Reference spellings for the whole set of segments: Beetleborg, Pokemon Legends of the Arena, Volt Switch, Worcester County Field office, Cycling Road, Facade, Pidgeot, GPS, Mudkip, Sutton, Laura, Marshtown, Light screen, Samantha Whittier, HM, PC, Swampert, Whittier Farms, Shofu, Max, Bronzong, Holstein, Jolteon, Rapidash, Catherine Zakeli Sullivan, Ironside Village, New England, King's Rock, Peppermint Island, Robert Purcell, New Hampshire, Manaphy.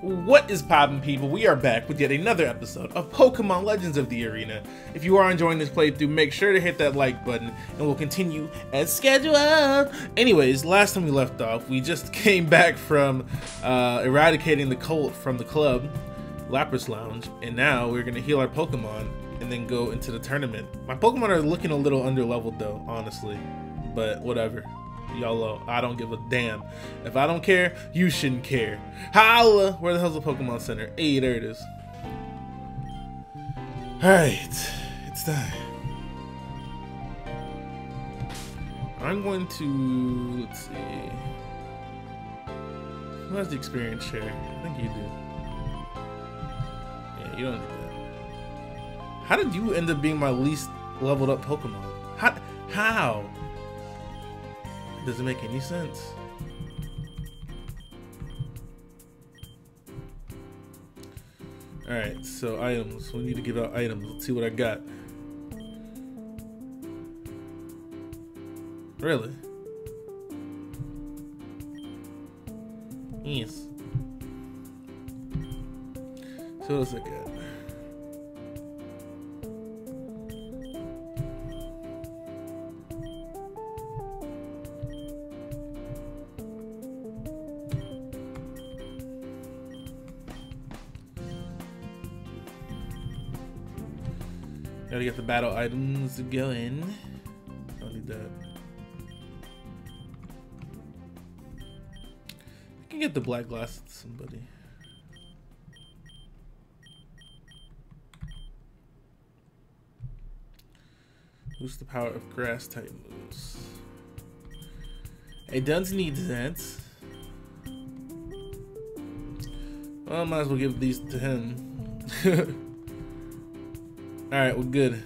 What is poppin', people? We are back with yet another episode of Pokemon Legends of the Arena. If you are enjoying this playthrough, make sure to hit that like button, and we'll continue as scheduled. Anyways, last time we left off, we just came back from eradicating the cult from the club, Lapras Lounge, and now we're gonna heal our Pokemon and then go into the tournament. My Pokemon are looking a little underleveled though, honestly, but whatever. YOLO, I don't give a damn. If I don't care, you shouldn't care. Holla! Where the hell's the Pokemon Center? Hey, there it is. Alright, it's time. I'm going to, let's see. Who has the experience share? I think you do. Yeah, you don't do that. How did you end up being my least leveled up Pokemon? How? Doesn't make any sense. Alright, so items. We need to give out items. Let's see what I got. Really? Yes. So what else I got? Gotta get the battle items going. I'll need that. I can get the black glasses to somebody. Boost the power of grass type moves. It does need that. Well, I might as well give these to him. Alright, we're good.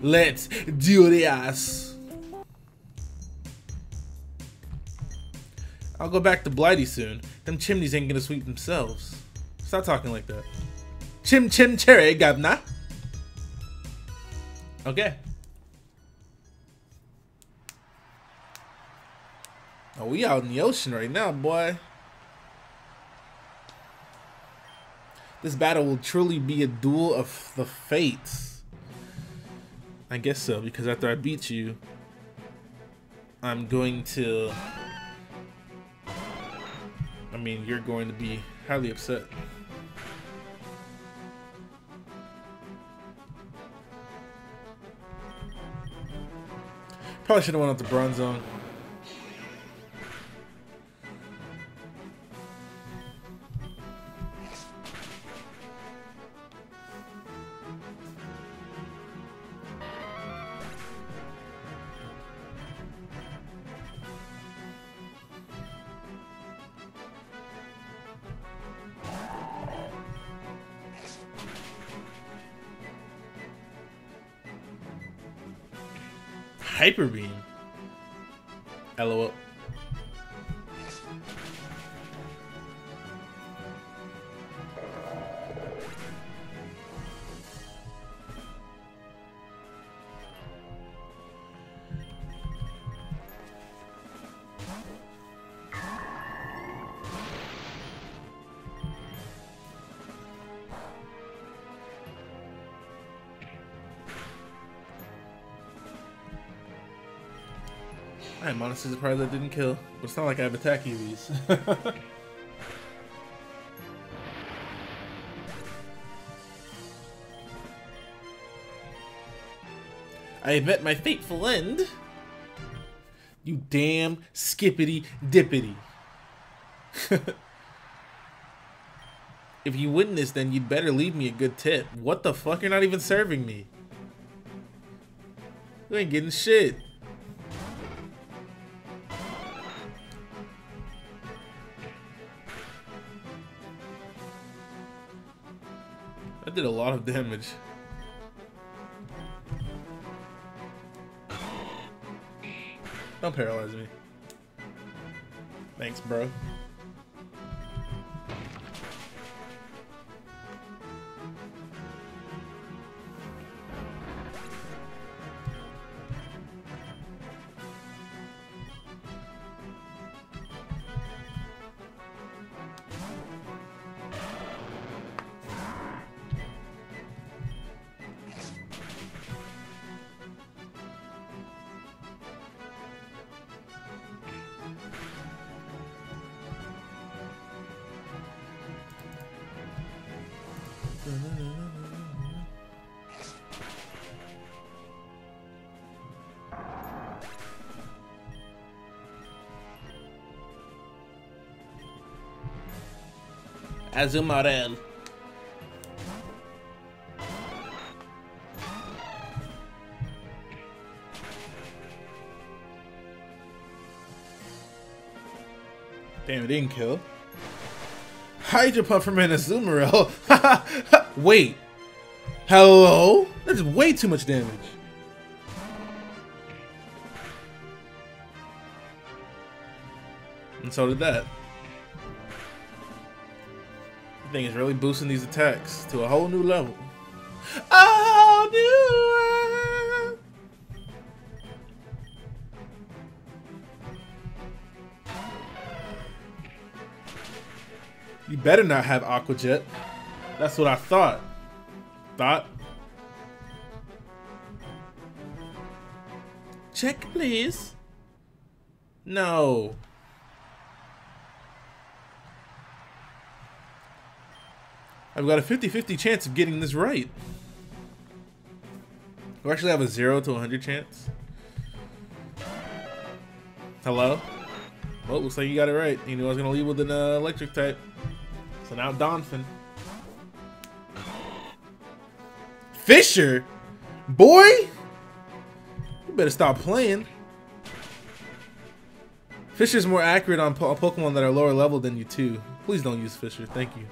Let's do this. I'll go back to Blighty soon. Them chimneys ain't gonna sweep themselves. Stop talking like that. Chim chim cherry, gavna. Okay. Oh, we out in the ocean right now, boy. This battle will truly be a duel of the fates. I guess so, because after I beat you, I'm going to... I mean, you're going to be highly upset. Probably should have went out to Bronzong. Hyper Beam. LOL. I'm honestly surprised that didn't kill, but it's not like I have attack EVs. I have met my fateful end. You damn skippity dippity. If you win this, then you'd better leave me a good tip. What the fuck? You're not even serving me. You ain't getting shit. That did a lot of damage. Don't paralyze me. Thanks, bro. Azumarill. Damn, it didn't kill. Hydro Puff from an Azumarill. Wait. Hello? That's way too much damage. And so did that. I think it's really boosting these attacks to a whole new level. Oh, new world. You better not have Aqua Jet. That's what I thought. Check, please. No. I've got a 50-50 chance of getting this right. We actually have a 0 to 100 chance. Hello? Well, looks like you got it right. You knew I was going to leave with an electric type. So now Donphin. Fisher? Boy? You better stop playing. Fisher's more accurate on Pokemon that are lower level than you too. Please don't use Fisher. Thank you.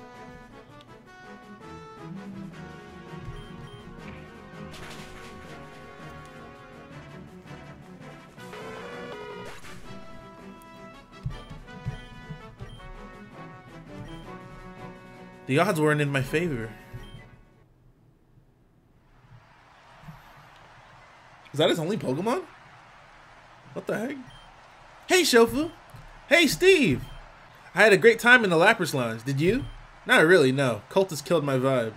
The odds weren't in my favor. Is that his only Pokemon? What the heck? Hey, Shofu. Hey, Steve. I had a great time in the Lapras Lounge. Did you? Not really, no. Cultists killed my vibe.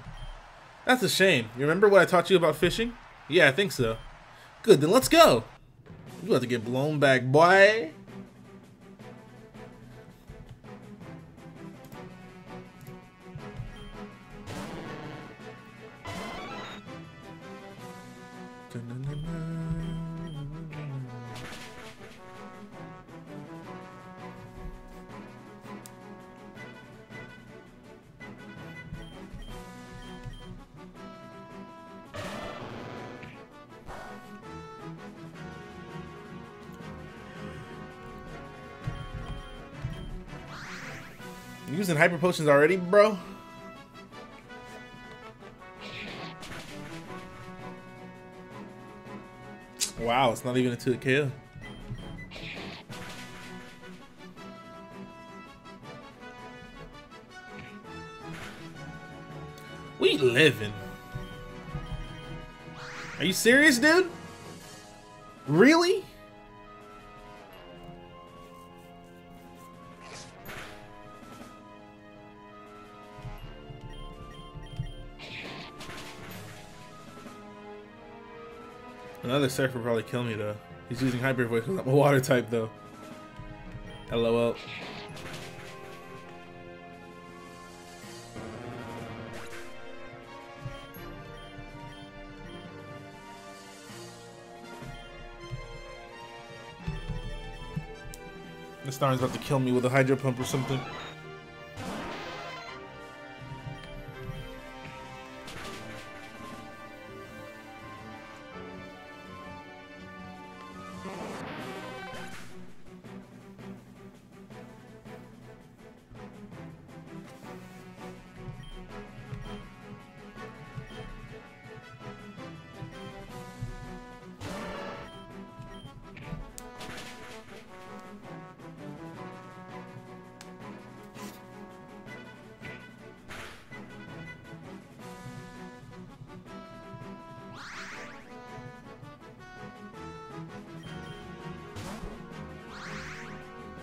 That's a shame. You remember what I taught you about fishing? Yeah, I think so. Good, then let's go. You have to get blown back, boy. You using hyper potions already, bro? Wow, it's not even a 2KO. We living. Are you serious, dude? Really? Another Surf will probably kill me though. He's using Hyper Voice because I'm a water type though. LOL. This Star's about to kill me with a Hydro Pump or something.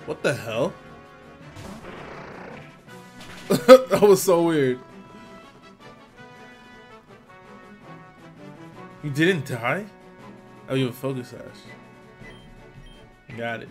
What the hell? That was so weird. You didn't die? Oh, you have a focus ash. Got it.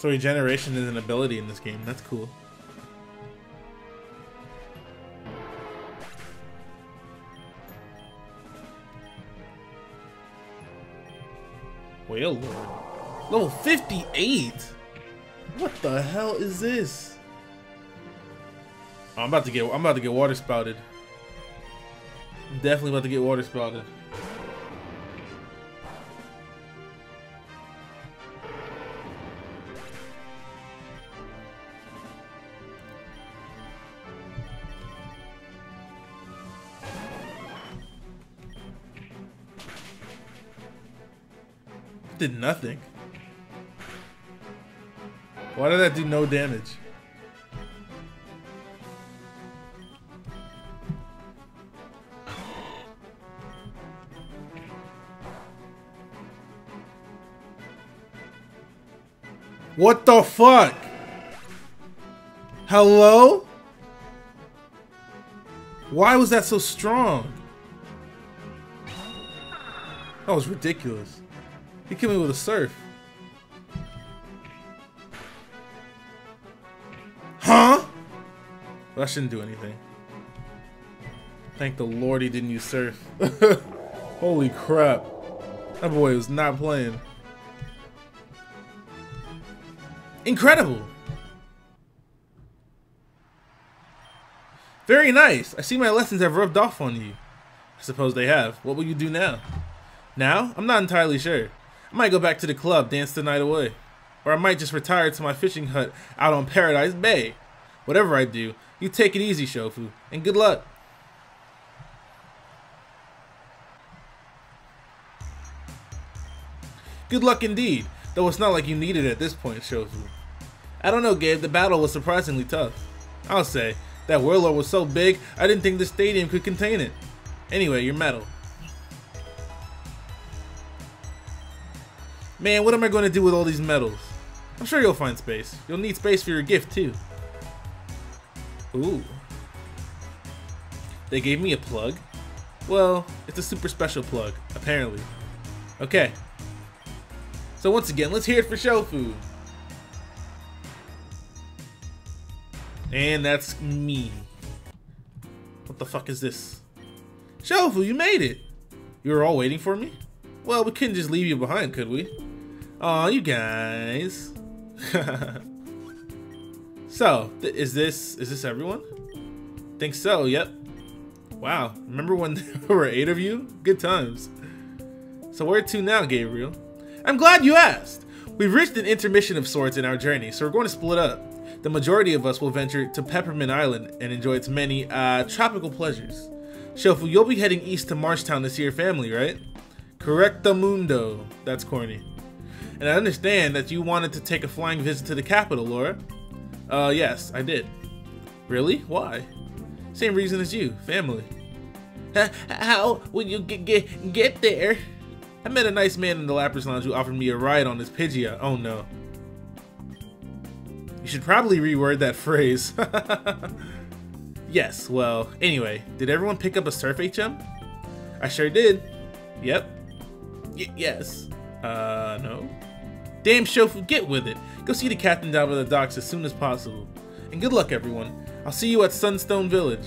So regeneration is an ability in this game. That's cool. Whale Lord. Level 58? What the hell is this? Oh, I'm about to get water spouted. Definitely about to get water spouted. Did nothing. Why did that do no damage? What the fuck? Hello? Why was that so strong? That was ridiculous. He killed me with a surf. Huh? Well, I shouldn't do anything. Thank the Lord he didn't use surf. Holy crap. That boy was not playing. Incredible. Very nice. I see my lessons have rubbed off on you. I suppose they have. What will you do now? Now? I'm not entirely sure. I might go back to the club, dance the night away. Or I might just retire to my fishing hut out on Paradise Bay. Whatever I do, you take it easy, Shofu, and good luck. Good luck indeed, though it's not like you need it at this point, Shofu. I don't know, Gabe, the battle was surprisingly tough. I'll say, that Whirlwind was so big, I didn't think the stadium could contain it. Anyway, your medal. Man, what am I going to do with all these medals? I'm sure you'll find space. You'll need space for your gift, too. Ooh. They gave me a plug? Well, it's a super special plug, apparently. Okay. So once again, let's hear it for Shofu. And that's me. What the fuck is this? Shofu, you made it! You were all waiting for me? Well, we couldn't just leave you behind, could we? Aw, you guys. So, is this everyone? Think so, yep. Wow, remember when there were 8 of you? Good times. So where to now, Gabriel? I'm glad you asked. We've reached an intermission of sorts in our journey, so we're going to split up. The majority of us will venture to Peppermint Island and enjoy its many tropical pleasures. Shofu, you'll be heading east to Marshtown to see your family, right? Correctamundo. That's corny. And I understand that you wanted to take a flying visit to the capital, Laura. Yes, I did. Really? Why? Same reason as you, family. How would you get there? I met a nice man in the Lapras Lounge who offered me a ride on his Pidgeot. Oh no. You should probably reword that phrase. Yes, well, anyway, did everyone pick up a Surf HM? I sure did. Yep. Yes. No. Damn, Shofu, get with it. Go see the captain down by the docks as soon as possible. And good luck, everyone. I'll see you at Sunstone Village.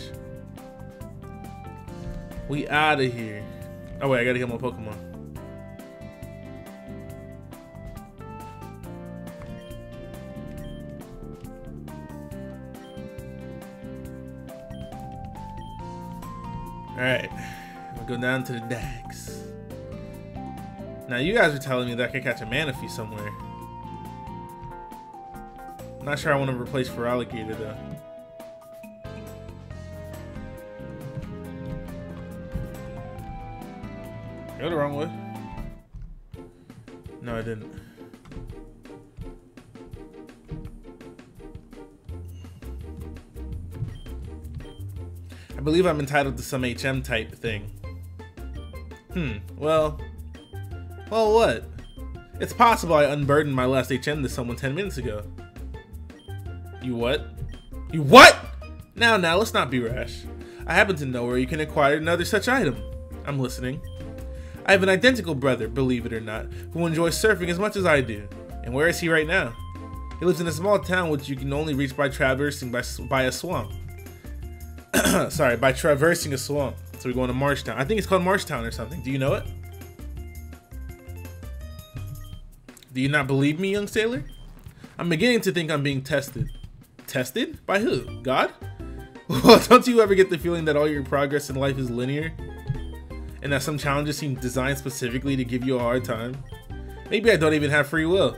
We out of here. Oh, wait, I gotta get my Pokemon. Alright. I'll go down to the docks. Now you guys are telling me that I could catch a Manaphy somewhere. I'm not sure I want to replace Feraligator though. Go the wrong way. No, I didn't. I believe I'm entitled to some HM type thing. Well, what? It's possible I unburdened my last HM to someone 10 minutes ago. You what? You what? Now, let's not be rash. I happen to know where you can acquire another such item. I'm listening. I have an identical brother, believe it or not, who enjoys surfing as much as I do. And where is he right now? He lives in a small town which you can only reach by traversing by a swamp. Sorry, by traversing a swamp. So we're going to Marshtown. I think it's called Marshtown or something. Do you know it? Do you not believe me, young sailor? I'm beginning to think I'm being tested. Tested? By who? God? Well, don't you ever get the feeling that all your progress in life is linear? And that some challenges seem designed specifically to give you a hard time? Maybe I don't even have free will.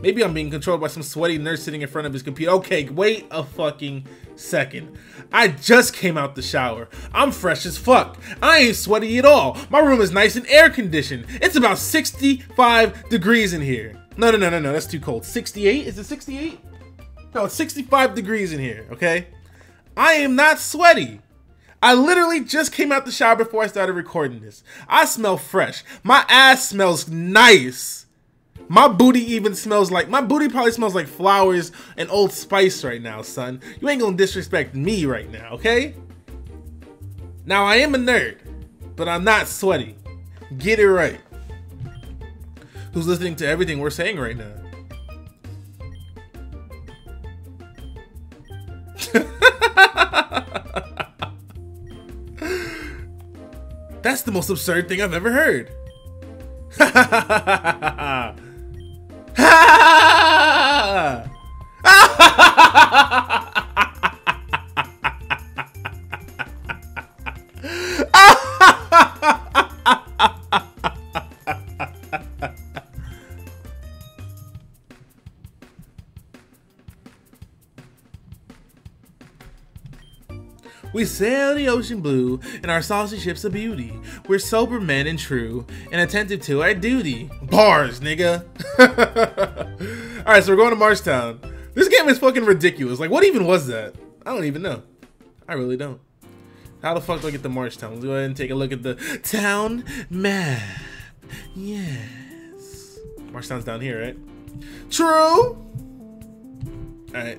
Maybe I'm being controlled by some sweaty nerd sitting in front of his computer. Okay, wait a fucking second. I just came out the shower. I'm fresh as fuck. I ain't sweaty at all. My room is nice and air conditioned. It's about 65 degrees in here. No, that's too cold. 68? Is it 68? No, it's 65 degrees in here, okay? I am not sweaty. I literally just came out the shower before I started recording this. I smell fresh. My ass smells nice. My booty even smells like, my booty probably smells like flowers and Old Spice right now, son. You ain't gonna disrespect me right now, okay? Now, I am a nerd, but I'm not sweaty. Get it right. Who's listening to everything we're saying right now? That's the most absurd thing I've ever heard. We sail the ocean blue, and our saucy ship's a beauty. We're sober men and true, and attentive to our duty. Bars, nigga. Alright, so we're going to Marshtown. This game is fucking ridiculous. Like, what even was that? I don't even know. I really don't. How the fuck do I get to Marshtown? Let's go ahead and take a look at the town map. Yes. Marshtown's down here, right? True! Alright.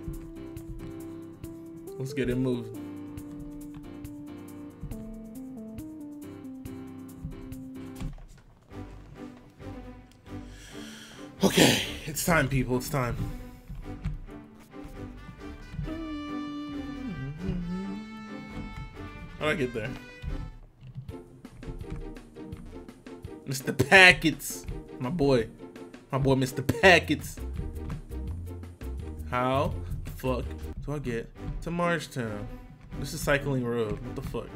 Let's get it moved. Okay, it's time, people, it's time. How do I get there? Mr. Packets! My boy Mr. Packets! How the fuck do I get to Marshtown? This is Cycling Road, what the fuck?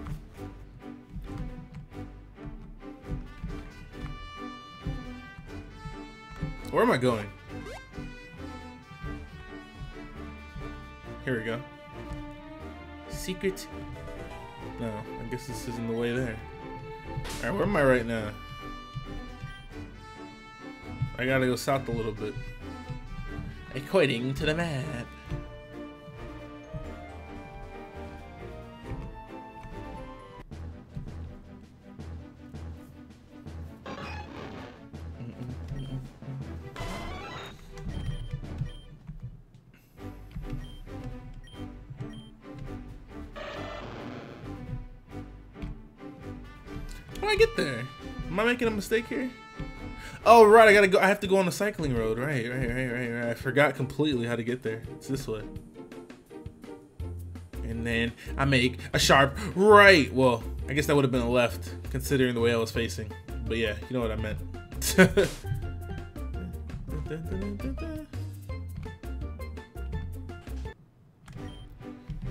Where am I going? Here we go. Secret? No, I guess this isn't the way there. Alright, where am I right now? I gotta go south a little bit. According to the map. Making a mistake here? Oh right, I gotta go. I have to go on the cycling road. Right. I forgot completely how to get there. It's this way. And then I make a sharp right. Well, I guess that would have been a left, considering the way I was facing. But yeah, you know what I meant.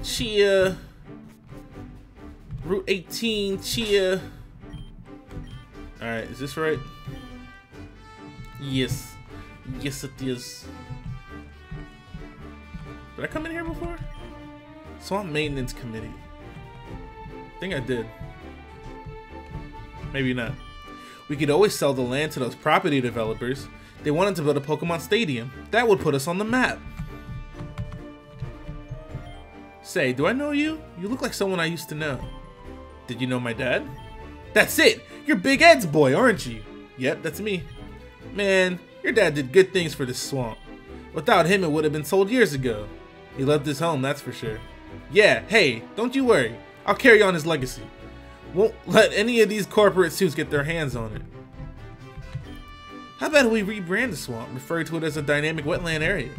Chia. Route 18. Chia. Alright, is this right? Yes. Yes, it is. Did I come in here before? Swamp Maintenance Committee. I think I did. Maybe not. We could always sell the land to those property developers. They wanted to build a Pokemon Stadium. That would put us on the map. Say, do I know you? You look like someone I used to know. Did you know my dad? That's it! You're Big Ed's boy, aren't you? Yep, that's me. Man, your dad did good things for this swamp. Without him, it would have been sold years ago. He loved his home, that's for sure. Yeah, hey, don't you worry. I'll carry on his legacy. Won't let any of these corporate suits get their hands on it. How about we rebrand the swamp, refer to it as a dynamic wetland area?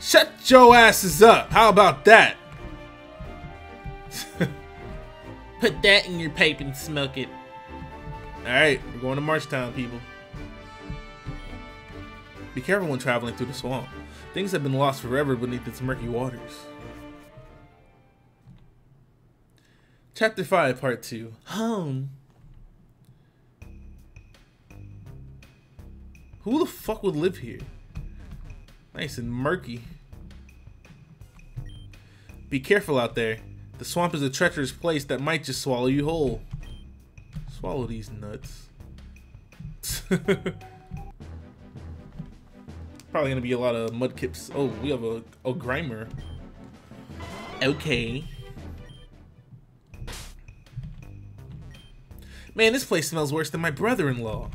Shut your asses up. How about that? Put that in your pipe and smoke it. Alright, we're going to Marshtown, people. Be careful when traveling through the swamp. Things have been lost forever beneath its murky waters. Chapter 5, Part 2. Home. Who the fuck would live here? Nice and murky. Be careful out there. The swamp is a treacherous place that might just swallow you whole. Swallow these nuts. Probably gonna be a lot of mudkips. Oh, we have a Grimer. Okay. Man, this place smells worse than my brother-in-law.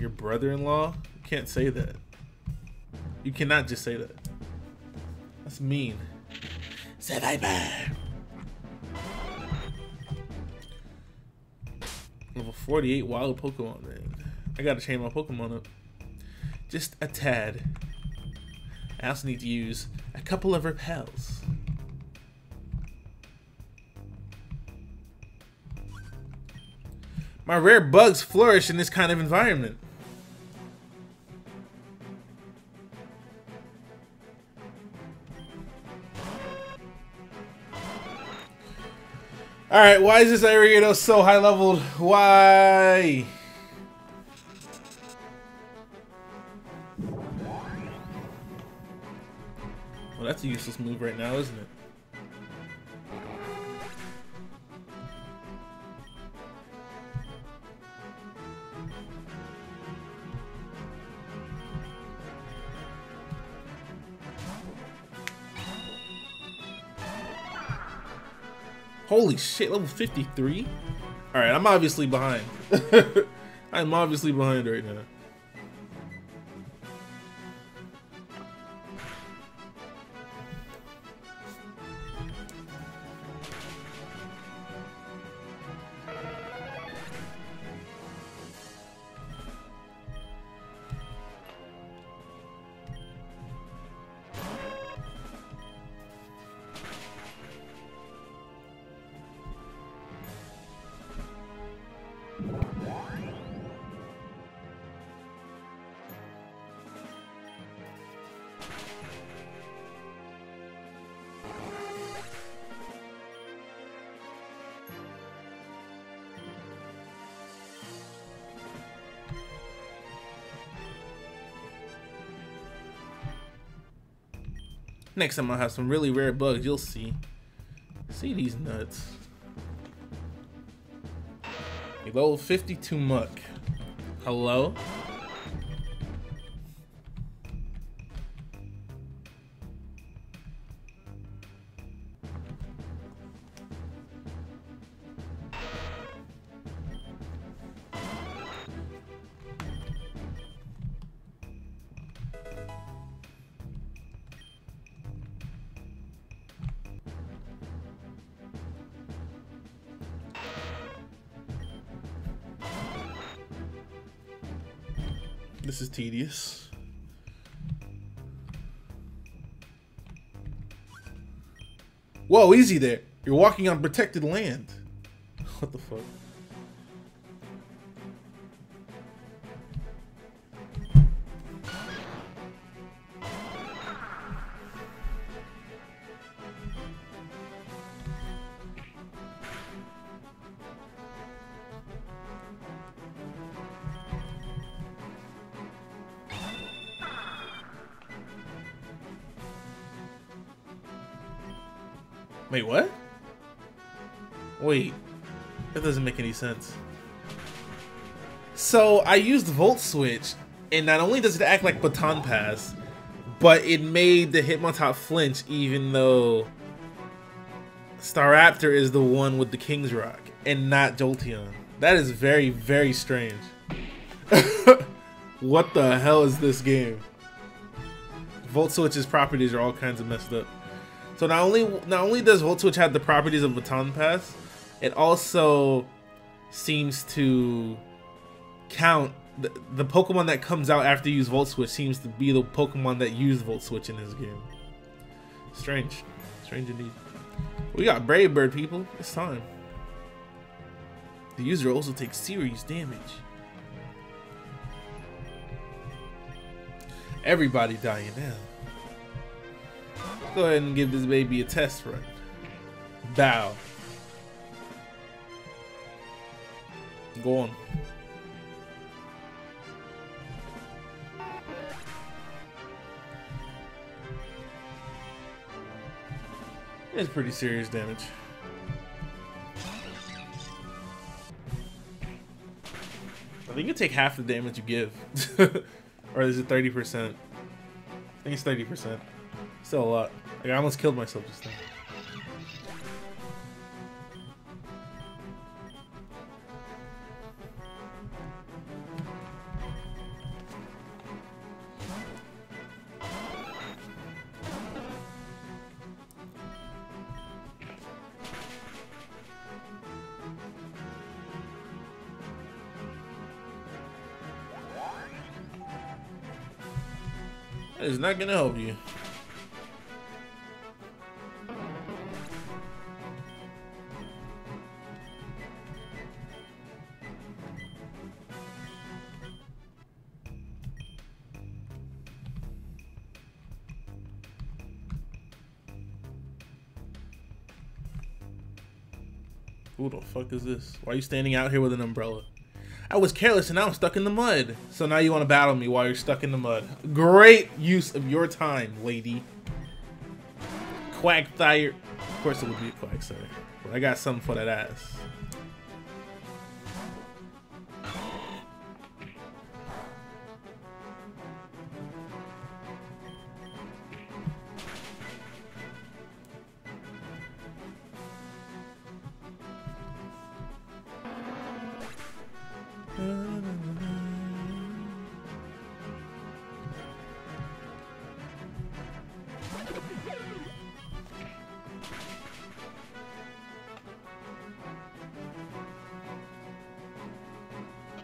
Your brother-in-law? You can't say that. You cannot just say that. That's mean. Survivor. Level 48 wild Pokemon, man. I gotta chain my Pokemon up. Just a tad. I also need to use a couple of repels. My rare bugs flourish in this kind of environment. Alright, why is this Arigato so high leveled? Why? Well, that's a useless move right now, isn't it? Holy shit, level 53? Alright, I'm obviously behind. I'm obviously behind right now. Next time I'll have some really rare bugs, you'll see. See these nuts. Level 52 Muk. Hello? This is tedious. Whoa, easy there. You're walking on protected land. What the fuck? Wait, what? Wait, that doesn't make any sense. So I used Volt Switch, and not only does it act like Baton Pass, but it made the Hitmontop flinch even though Staraptor is the one with the King's Rock and not Jolteon. That is very, very strange. What the hell is this game? Volt Switch's properties are all kinds of messed up. So not only does Volt Switch have the properties of Baton Pass, it also seems to count the Pokemon that comes out after you use Volt Switch seems to be the Pokemon that used Volt Switch in this game. Strange. Strange indeed. We got Brave Bird, people. It's time. The user also takes serious damage. Everybody dying now. Let's go ahead and give this baby a test run. Bow. Go on. It's pretty serious damage. I think you take half the damage you give. Or is it 30%? I think it's 30%. Still a lot. Like, I almost killed myself just now. That is not gonna help you. Who the fuck is this? Why are you standing out here with an umbrella? I was careless and now I'm stuck in the mud. So now you want to battle me while you're stuck in the mud. Great use of your time, lady. Quagsire. Of course it would be a Quagsire. But I got something for that ass.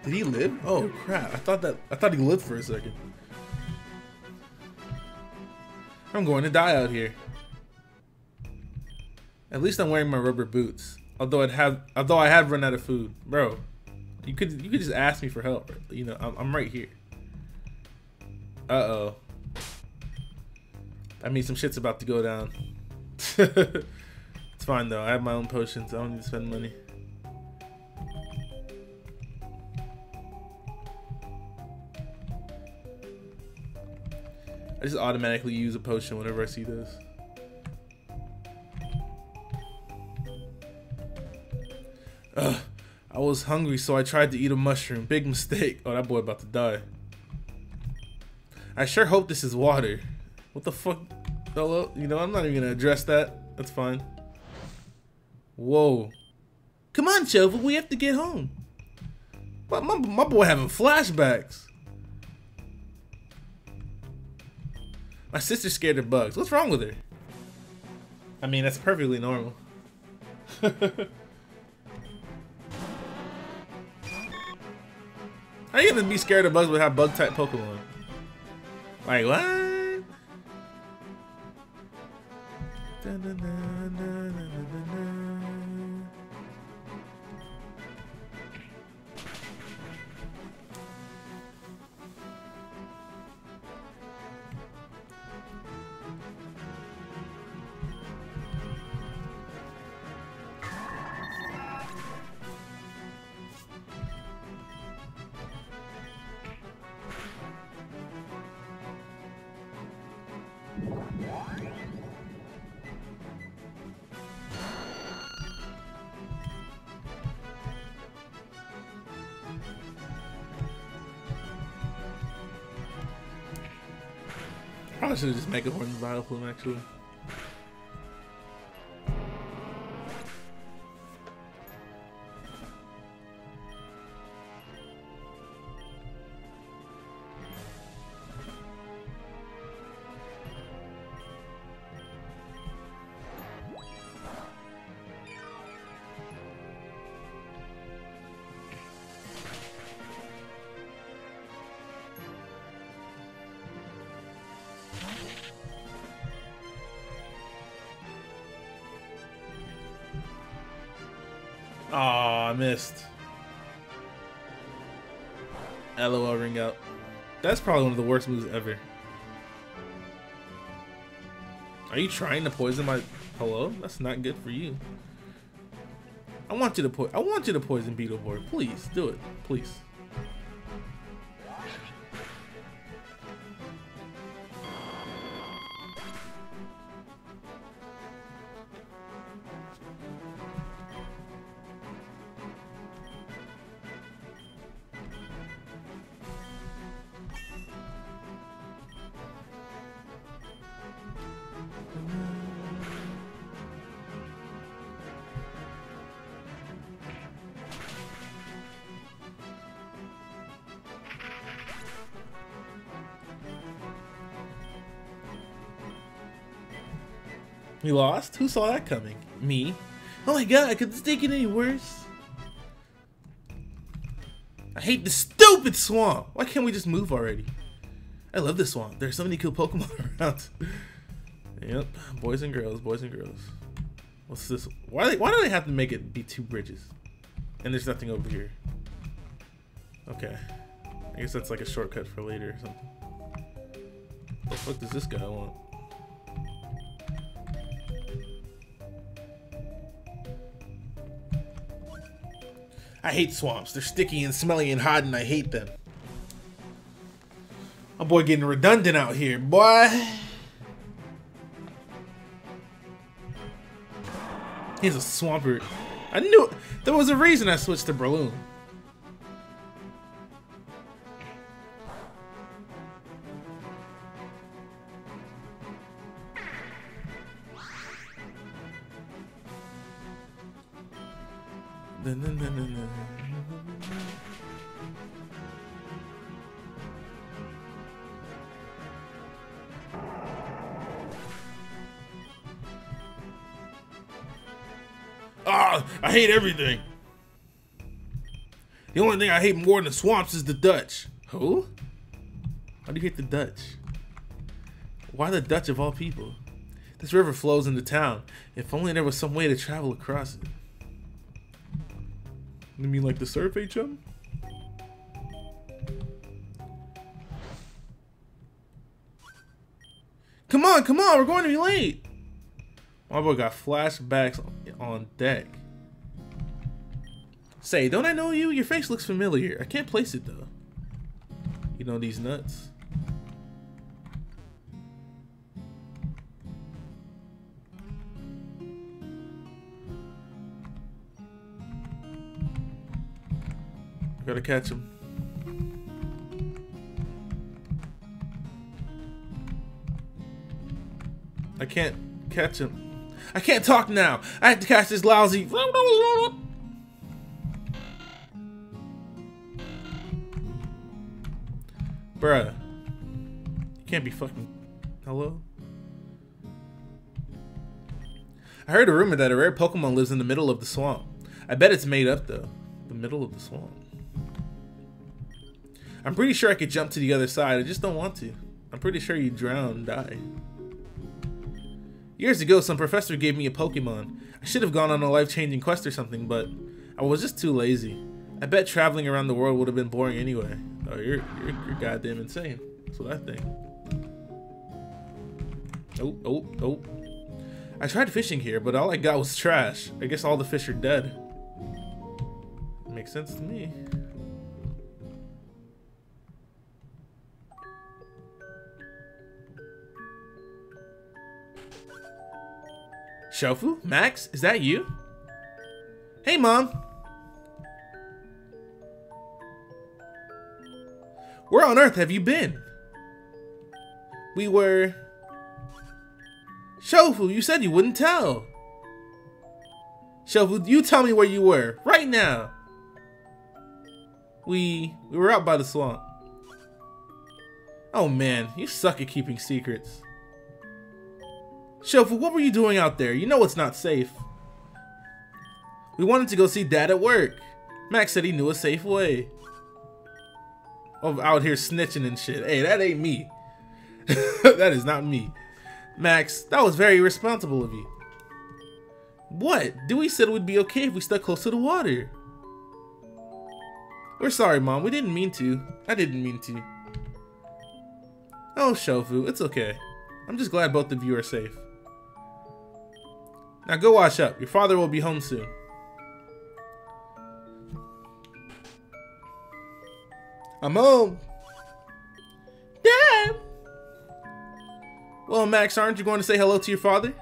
Did he live? Oh crap, I thought he lived for a second. I'm going to die out here. At least I'm wearing my rubber boots. Although I have run out of food. Bro, you could just ask me for help. You know, I'm right here. Uh-oh. I mean, some shit's about to go down. It's fine though, I have my own potions. I don't need to spend money. I just automatically use a potion whenever I see this. Ugh, I was hungry, so I tried to eat a mushroom. Big mistake. Oh, that boy about to die. I sure hope this is water. What the fuck? Hello? You know, I'm not even going to address that. That's fine. Whoa. Come on, Shofu. We have to get home. My boy having flashbacks. My sister's scared of bugs. What's wrong with her? I mean, that's perfectly normal. How are you gonna be scared of bugs without bug-type Pokemon? Like, what? I should just make a horn battle plume actually. I missed. LOL ring out. That's probably one of the worst moves ever. Are you trying to poison my... Hello? That's not good for you. I want you to poison Beetleborg. Please, do it. Please. We lost? Who saw that coming? Me. Oh my god, could this take it any worse? I hate this stupid swamp! Why can't we just move already? I love this swamp. There's so many cool Pokemon around. Yep, boys and girls, boys and girls. What's this? Why do they have to make it be two bridges? And there's nothing over here. Okay. I guess that's like a shortcut for later or something. What the fuck does this guy want? I hate swamps. They're sticky and smelly and hot, and I hate them. My boy getting redundant out here, boy. He's a Swampert. I knew it. There was a reason I switched to Breloom. I hate everything. The only thing I hate more than the swamps is the Dutch. Who? Why do you hate the Dutch? Why the Dutch of all people? This river flows into town. If only there was some way to travel across it. You mean like the surf HM? Come on, we're going to be late. My boy got flashbacks on deck. Say, don't I know you? Your face looks familiar. I can't place it though. You know these nuts. I gotta catch him. I can't catch him. I can't talk now. I have to catch this lousy. Bruh. You can't be fucking. Hello? I heard a rumor that a rare Pokemon lives in the middle of the swamp. I bet it's made up though. The middle of the swamp. I'm pretty sure I could jump to the other side. I just don't want to. I'm pretty sure you drown and die. Years ago, some professor gave me a Pokemon. I should have gone on a life-changing quest or something, but I was just too lazy. I bet traveling around the world would have been boring anyway. Oh, you're goddamn insane. That's what I think. Oh, oh, oh. I tried fishing here, but all I got was trash. I guess all the fish are dead. Makes sense to me. Shofu? Max? Is that you? Hey, Mom! Where on earth have you been? We were... Shofu, you said you wouldn't tell! Shofu, you tell me where you were, right now! We were out by the swamp. Oh man, you suck at keeping secrets. Shofu, what were you doing out there? You know it's not safe. We wanted to go see Dad at work. Max said he knew a safe way. Oh, out here snitching and shit. Hey, that ain't me. That is not me. Max, that was very irresponsible of you. What? Dewey said it would be okay if we stuck close to the water. We're sorry, Mom. We didn't mean to. I didn't mean to. Oh, Shofu, it's okay. I'm just glad both of you are safe. Now go wash up. Your father will be home soon. I'm home. Dad! Well, Max, aren't you going to say hello to your father?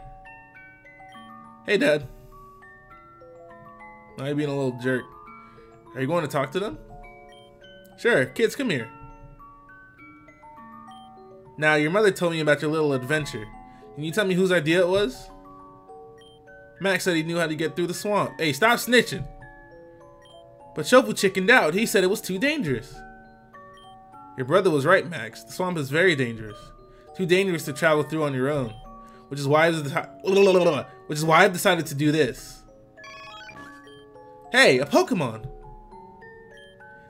Hey, Dad. Now you're being a little jerk. Are you going to talk to them? Sure, kids, come here. Now, your mother told me about your little adventure. Can you tell me whose idea it was? Max said he knew how to get through the swamp. Hey, stop snitching. But Shofu chickened out. He said it was too dangerous. Your brother was right, Max. The swamp is very dangerous. Too dangerous to travel through on your own. Which is why I've decided to do this. Hey, a Pokemon.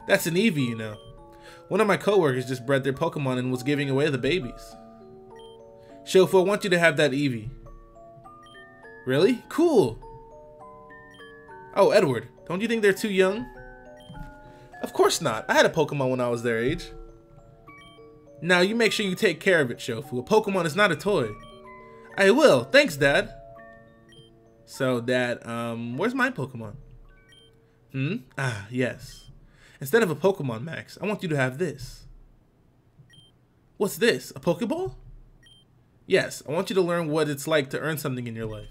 That's an Eevee, you know. One of my coworkers just bred their Pokemon and was giving away the babies. Shofu, I want you to have that Eevee. Really? Cool. Oh, Edward, don't you think they're too young? Of course not. I had a Pokemon when I was their age. Now you make sure you take care of it, Shofu. A Pokemon is not a toy. I will. Thanks, Dad. So, Dad, where's my Pokemon? Hmm? Ah, yes. Instead of a Pokemon, Max, I want you to have this. What's this? A Pokeball? Yes, I want you to learn what it's like to earn something in your life.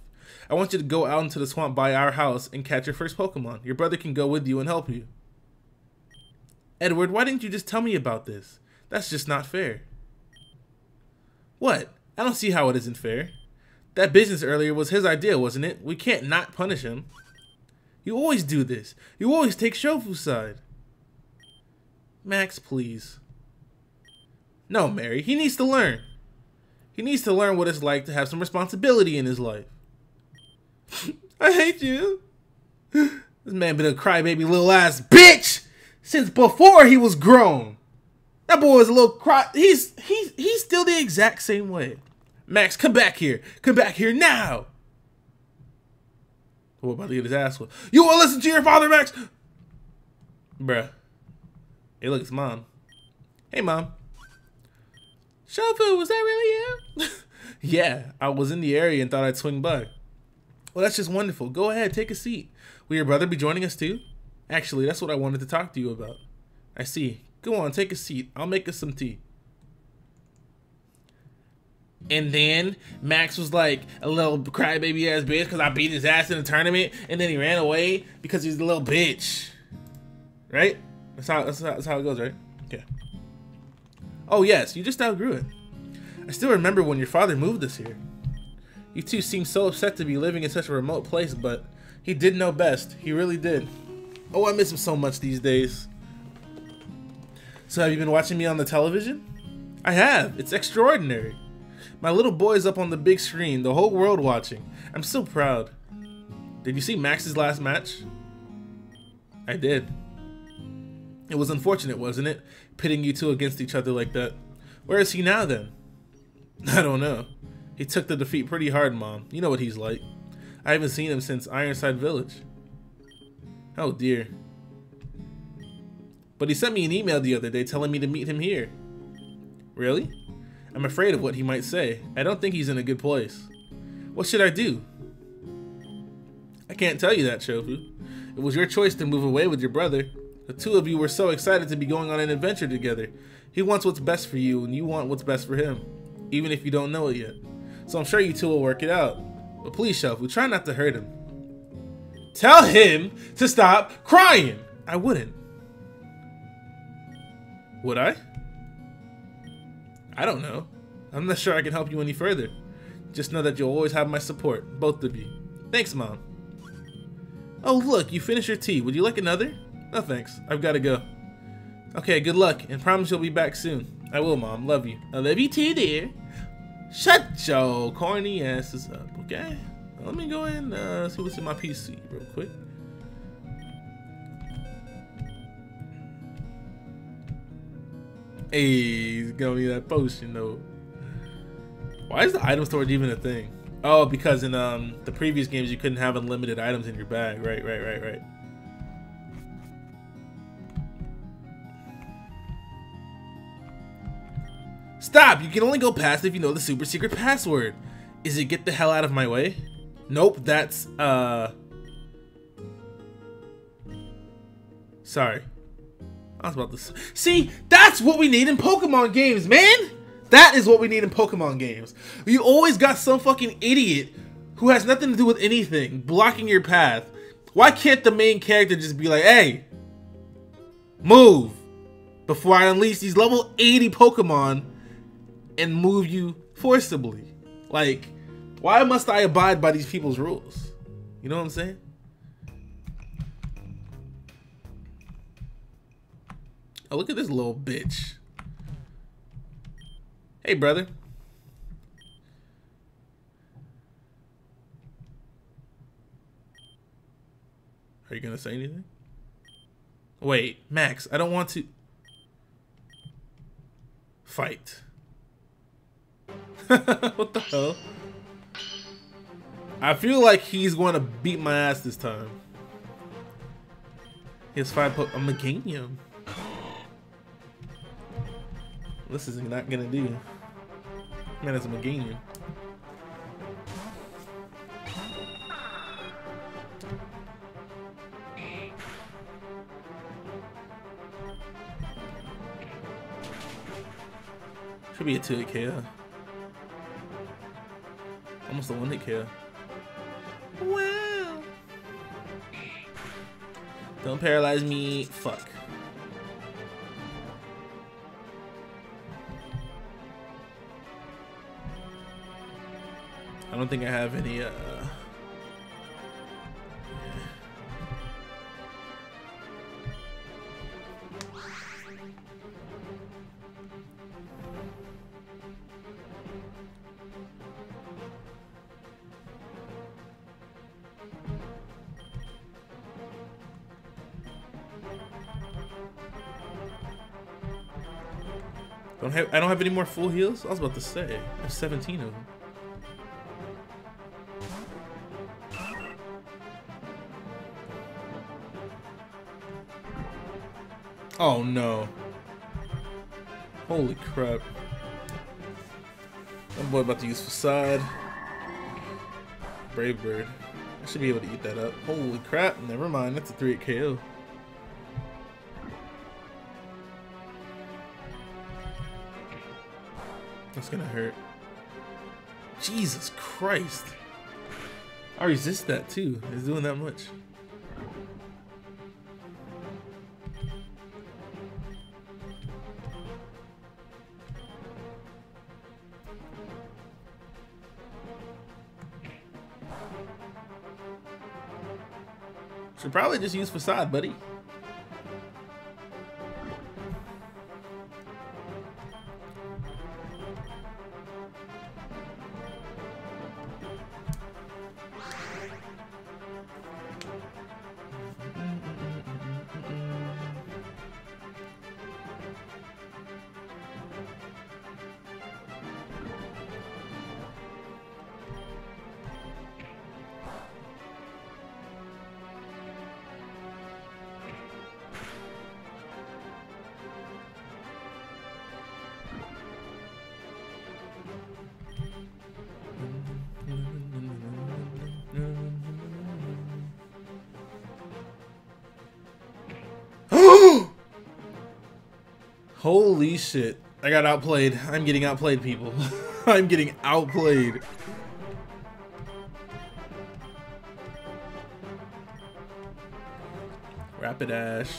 I want you to go out into the swamp by our house and catch your first Pokemon. Your brother can go with you and help you. Edward, why didn't you just tell me about this? That's just not fair. What? I don't see how it isn't fair. That business earlier was his idea, wasn't it? We can't not punish him. You always do this. You always take Shofu's side. Max, please. No, Mary, he needs to learn. He needs to learn what it's like to have some responsibility in his life. I hate you. This man been a crybaby little ass bitch since before he was grown. That boy was a little cry. He's still the exact same way. Max, come back here. Come back here now. We're about to get his ass whooped. You won't listen to your father, Max. Bruh. Hey, look, it's Mom. Hey, Mom. Shofu, was that really you? Yeah, I was in the area and thought I'd swing by. Well, that's just wonderful. Go ahead, take a seat. Will your brother be joining us too? Actually, that's what I wanted to talk to you about. I see. Go on, take a seat. I'll make us some tea. And then Max was like a little crybaby ass bitch because I beat his ass in a tournament, and then he ran away because he's a little bitch. Right? That's how it goes, right? Okay. Oh yes, you just outgrew it. I still remember when your father moved us here. You two seemed so upset to be living in such a remote place, but he did know best. He really did. Oh, I miss him so much these days. So have you been watching me on the television? I have. It's extraordinary. My little boy's up on the big screen, the whole world watching. I'm so proud. Did you see Max's last match? I did. It was unfortunate, wasn't it? Pitting you two against each other like that. Where is he now, then? I don't know. He took the defeat pretty hard, Mom. You know what he's like. I haven't seen him since Ironside Village. Oh, dear. But he sent me an email the other day telling me to meet him here. Really? I'm afraid of what he might say. I don't think he's in a good place. What should I do? I can't tell you that, Shofu. It was your choice to move away with your brother. The two of you were so excited to be going on an adventure together. He wants what's best for you, and you want what's best for him, even if you don't know it yet. So I'm sure you two will work it out. But please, Shofu, try not to hurt him. Tell him to stop crying! I wouldn't. Would I? I don't know. I'm not sure I can help you any further. Just know that you'll always have my support, both of you. Thanks, Mom. Oh, look, you finished your tea. Would you like another? No thanks, I've got to go. Okay, good luck, and promise you'll be back soon. I will, Mom. Love you. I love you too, dear. Shut your corny asses up, okay? Let me go and see what's in my PC real quick. Hey, he's gonna be that potion though. Why is the item storage even a thing? Oh, because in the previous games you couldn't have unlimited items in your bag. Right. Stop! You can only go past if you know the super secret password. Is it get the hell out of my way? Nope, that's, Sorry. I was about to... See, that's what we need in Pokemon games, man! That is what we need in Pokemon games. You always got some fucking idiot who has nothing to do with anything blocking your path. Why can't the main character just be like, hey, move before I unleash these level 80 Pokemon and move you forcibly? Like, why must I abide by these people's rules? You know what I'm saying? Oh, look at this little bitch. Hey, brother. Are you gonna say anything? Wait, Max, I don't want to... Fight. What the hell? I feel like he's gonna beat my ass this time. He has 5 po- I'm gonna gang him. This is not gonna do. Man, that's a Maginian. Should be a 2-hit KO. Almost a 1-hit KO. Wow! Don't paralyze me. Fuck. I don't think I have any, I don't have any more full heals? I was about to say. I have 17 of them. Oh no. Holy crap. That boy about to use Facade. Brave Bird. I should be able to eat that up. Holy crap, never mind. That's a 3-hit KO. That's gonna hurt. Jesus Christ. I resist that too. It's doing that much. Should probably just use Facade, buddy. Holy shit, I got outplayed. I'm getting outplayed, people. I'm getting outplayed. Rapidash.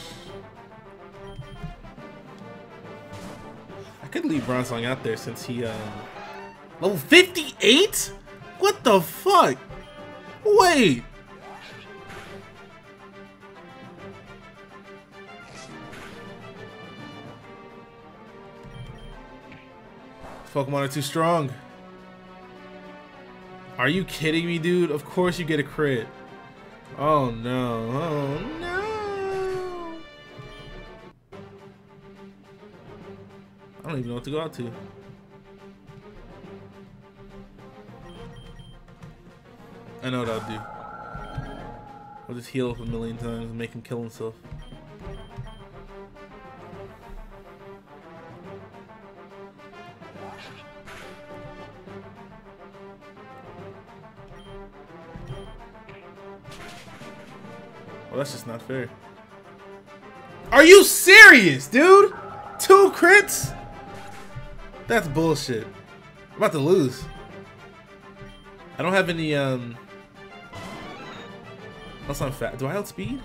I could leave Bronzong out there since he, Level 58?! What the fuck? Wait! Pokemon are too strong. Are you kidding me, dude? Of course you get a crit. Oh no, oh no. I don't even know what to go out to. I know what I'll do. I'll just heal up a million times and make him kill himself. Well, that's just not fair. Are you serious, dude? 2 crits? That's bullshit. I'm about to lose. I don't have any, unless I'm fat. Do I outspeed?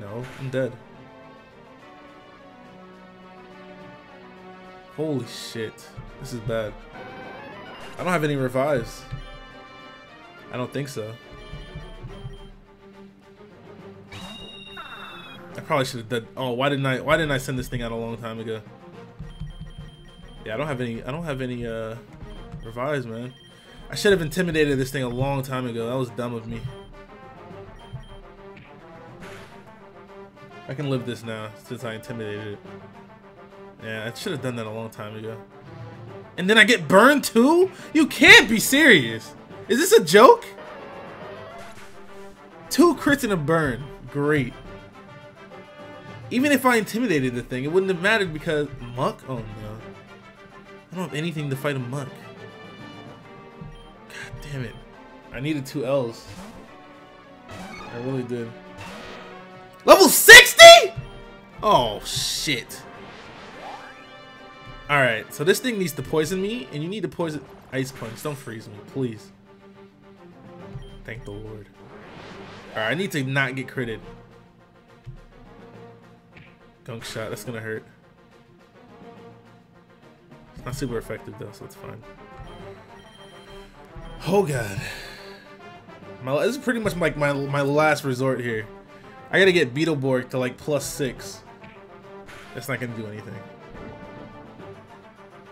No, I'm dead. Holy shit. This is bad. I don't have any revives. I don't think so. I probably should have done. Oh, why didn't I send this thing out a long time ago? Yeah, I don't have any revives, man. I should have intimidated this thing a long time ago. That was dumb of me. I can live this now since I intimidated it. Yeah, I should have done that a long time ago. And then I get burned too? You can't be serious. Is this a joke? 2 crits and a burn. Great. Even if I intimidated the thing, it wouldn't have mattered because Muk? Oh no. I don't have anything to fight a Muk. God damn it. I needed 2 L's. I really did. Level 60? Oh shit. Alright, so this thing needs to poison me, and you need to poison Ice Punch. Don't freeze me, please. Thank the Lord. Alright, I need to not get critted. Gunk shot, that's gonna hurt. It's not super effective though, so it's fine. Oh god. This is pretty much like my last resort here. I gotta get Beetleborg to like +6. That's not gonna do anything.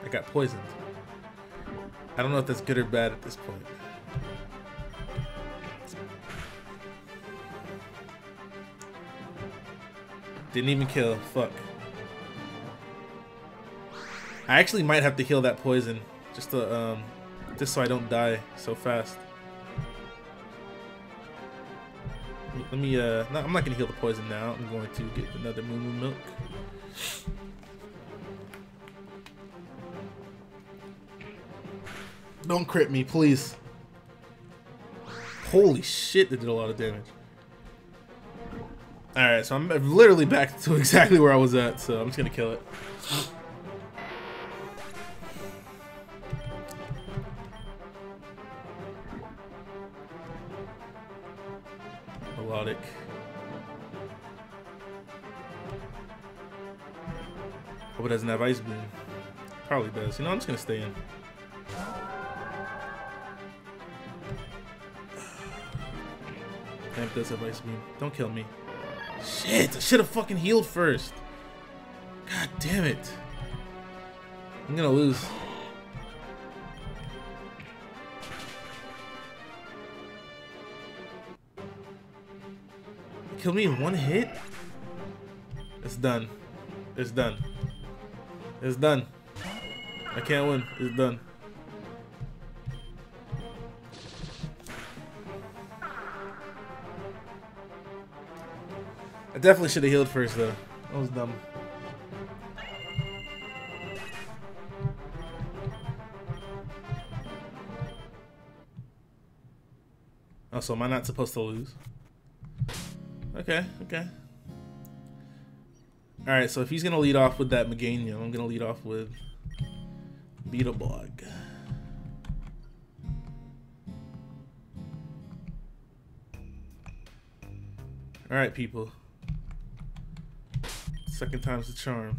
I got poisoned. I don't know if that's good or bad at this point. Didn't even kill. Fuck. I actually might have to heal that poison just to just so I don't die so fast. Let me no, I'm not gonna heal the poison now. I'm going to get another Moo Milk. Don't crit me, please. Holy shit, that did a lot of damage. Alright, so I'm literally back to exactly where I was at, so I'm just gonna kill it. Melodic. Hope it doesn't have Ice Beam. Probably does. You know, I'm just gonna stay in. Damn, it does have Ice Beam. Don't kill me. Shit, I should have fucking healed first. God damn it. I'm gonna lose. You killed me in 1 hit? It's done. It's done. It's done. I can't win. It's done. I definitely should have healed first, though. That was dumb. Oh, so am I not supposed to lose? Okay, okay. Alright, so if he's gonna lead off with that Meganium, I'm gonna lead off with Beetleborg. Alright, people. 2nd time's the charm.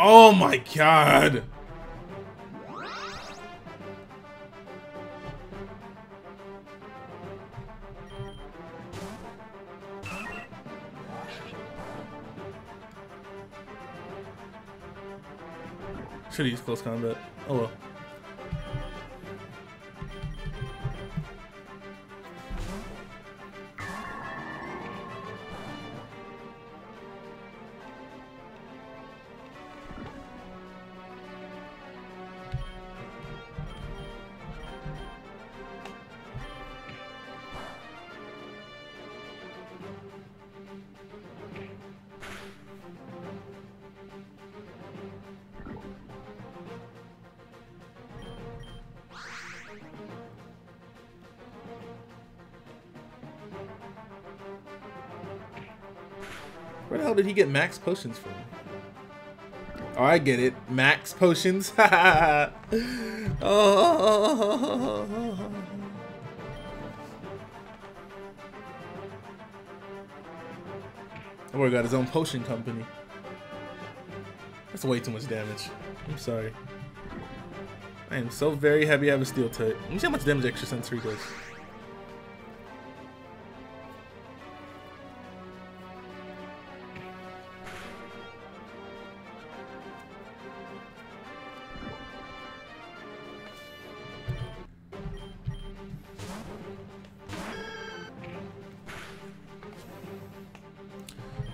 Oh my god! Should have used close combat. Oh well. Where the hell did he get Max Potions from? Oh, I get it. Max Potions. Oh. Edward got his own potion company. That's way too much damage. I'm sorry. I am so very happy I have a steel turret. Let me see how much damage extra sensory does.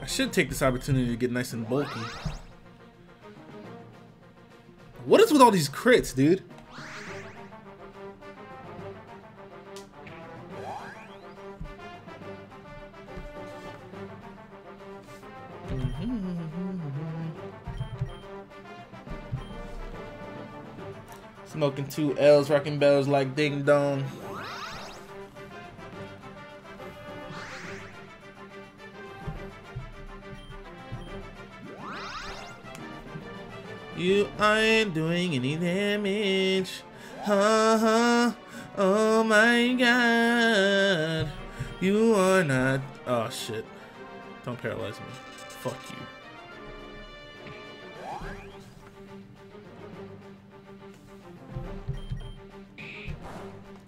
I should take this opportunity to get nice and bulky. What is with all these crits, dude? Smoking two L's, rocking bells like ding dong. You aren't doing any damage. Oh my god. You are not. Oh shit. Don't paralyze me. Fuck you.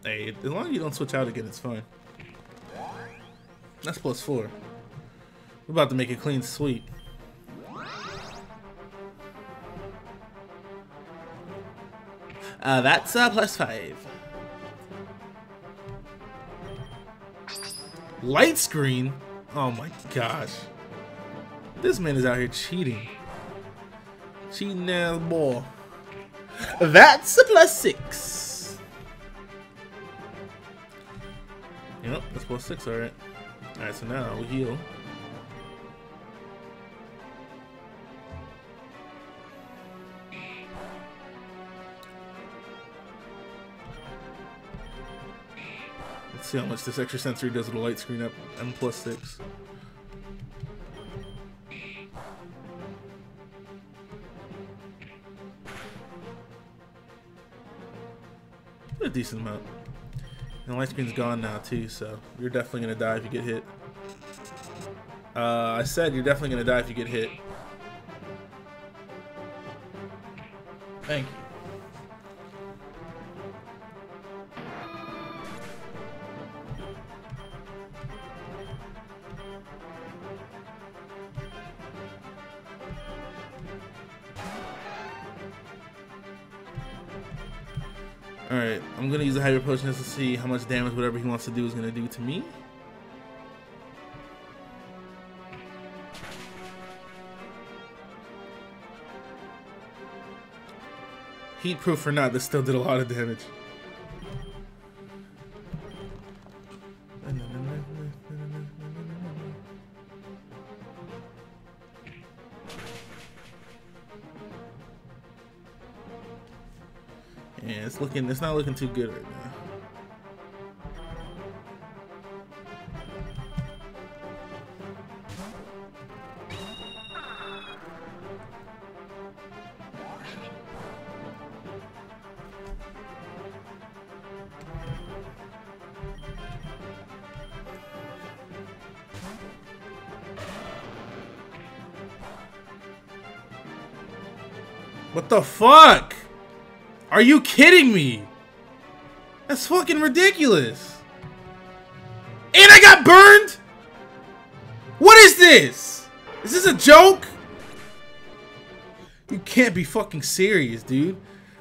Hey, as long as you don't switch out again, it's fine. That's +4. We're about to make a clean sweep. That's +5. Light screen? Oh my gosh. This man is out here cheating. Cheating as ball. That's +6. Yep, that's +6, alright. Alright, so now we heal. Let's see how much this extra sensory does with the light screen up. I'm +6. A decent amount. And the light screen's gone now too, so you're definitely gonna die if you get hit. I said you're definitely gonna die if you get hit. Thank you. Alright, I'm gonna use the Hyper Potion just to see how much damage whatever he wants to do is gonna do to me. Heat proof or not, this still did a lot of damage. Yeah, it's looking, it's not looking too good right now. What the fuck? Are you kidding me? That's fucking ridiculous. And I got burned? What is this? Is this a joke? You can't be fucking serious, dude.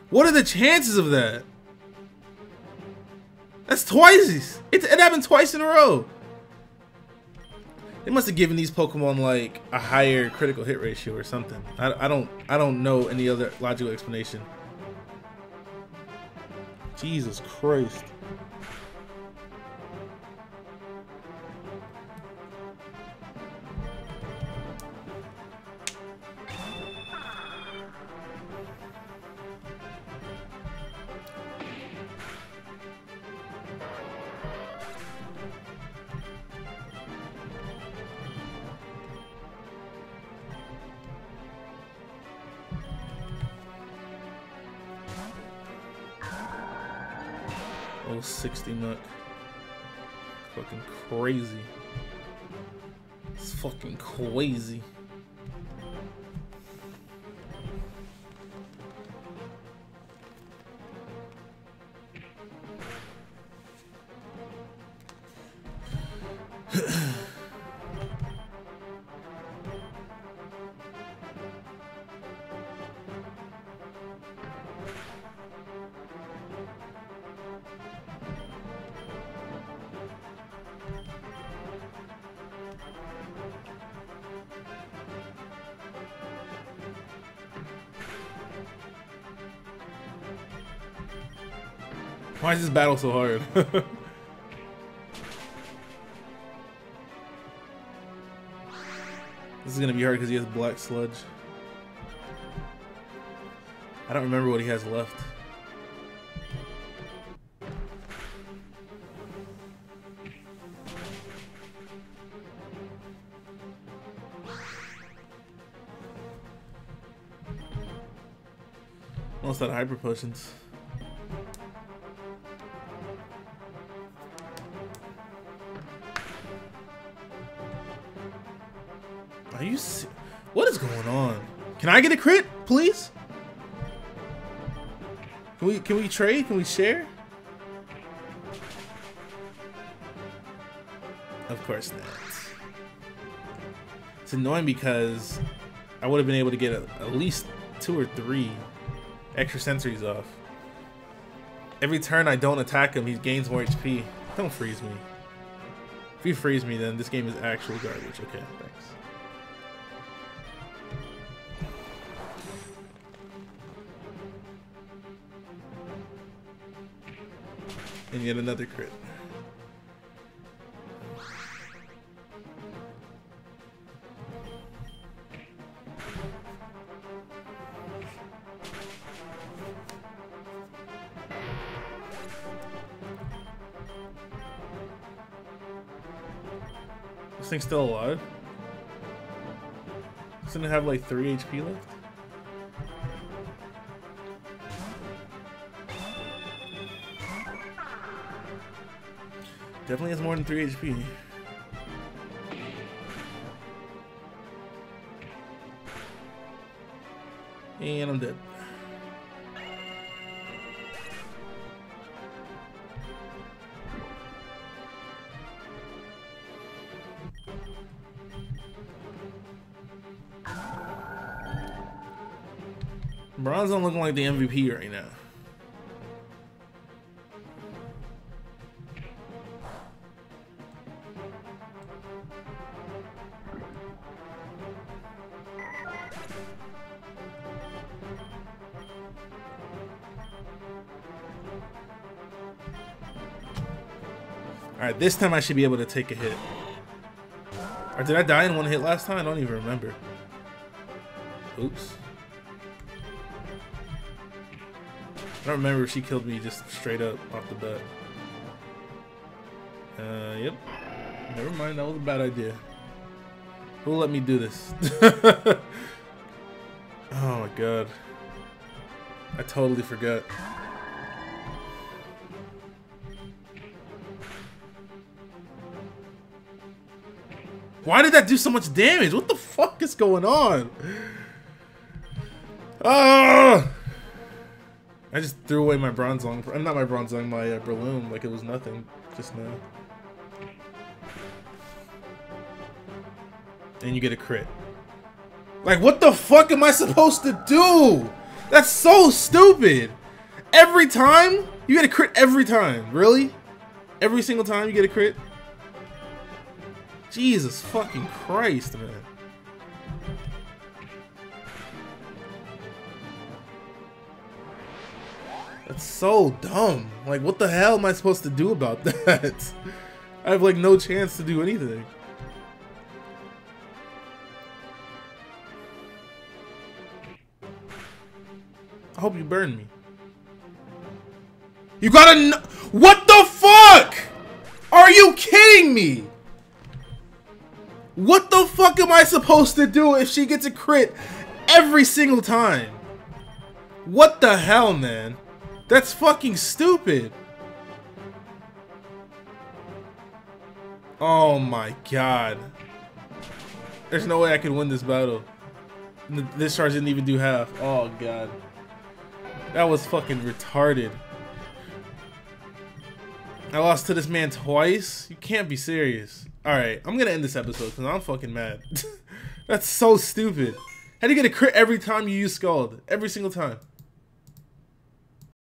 What are the chances of that? That's twice. It happened twice in a row. They must have given these Pokemon like a higher critical hit ratio or something. I don't know any other logical explanation. Jesus Christ. Level 60 Muk. Fucking crazy. It's fucking crazy. Why is this battle so hard? This is gonna be hard because he has black sludge. I don't remember what he has left. Almost out of hyper potions. What is going on? Can I get a crit, please? Can we trade? Can we share? Of course not. It's annoying because I would have been able to get at least 2 or 3 extra sensories off. Every turn I don't attack him, he gains more HP. Don't freeze me. If you freeze me, then this game is actual garbage. Okay, thanks. And yet another crit. This thing's still alive. Doesn't it have like 3 HP left? Definitely has more than 3 HP. And I'm dead. Bronzong looking like the MVP right now. Alright, this time I should be able to take a hit. Or did I die in 1 hit last time? I don't even remember. Oops. I don't remember if she killed me just straight up off the bat. Yep. Never mind, that was a bad idea. Who let me do this? Oh my god. I totally forgot. Why did that do so much damage? What the fuck is going on? I just threw away my Bronzong. I'm not my Bronzong, my Breloom. Like it was nothing just now. And you get a crit. Like what the fuck am I supposed to do? That's so stupid. Every time? You get a crit every time. Really? Every single time you get a crit? Jesus fucking Christ, man. That's so dumb. Like, what the hell am I supposed to do about that? I have, like, no chance to do anything. I hope you burn me. You gotta what the fuck? Are you kidding me? What the fuck am I supposed to do if she gets a crit every single time? What the hell, man? That's fucking stupid. Oh my god. There's no way I could win this battle. This charge didn't even do half. Oh god. That was fucking retarded. I lost to this man twice? You can't be serious. Alright, I'm gonna end this episode because I'm fucking mad. That's so stupid. How do you get a crit every time you use Scald? Every single time.